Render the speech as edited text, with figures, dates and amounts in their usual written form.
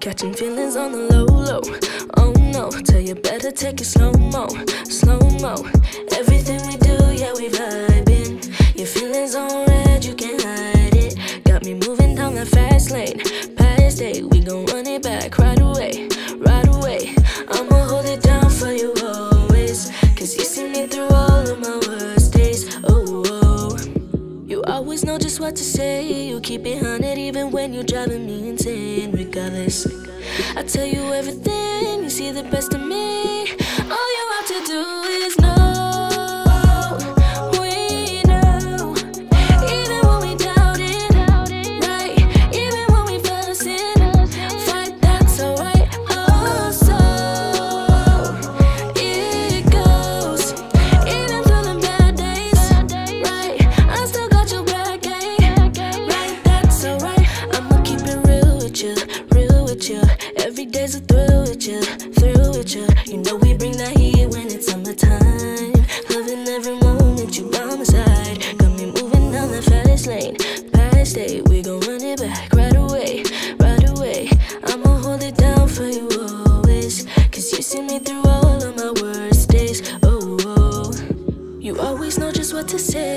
catching feelings on the low, low. Oh no, tell you better take it slow mo, slow mo. Everything we do, yeah, we vibing. Your feelings on red, you can't hide it. Got me moving down that fast lane. Past day, we gon' run it back right away, right away. I'ma hold it down for you always, 'cause you see me through all of my worst days. Oh, oh. You always know just what to say. You keep it 100 even when you're driving me insane. Regardless, I tell you everything. You see the best of me. All you have to do is know. To say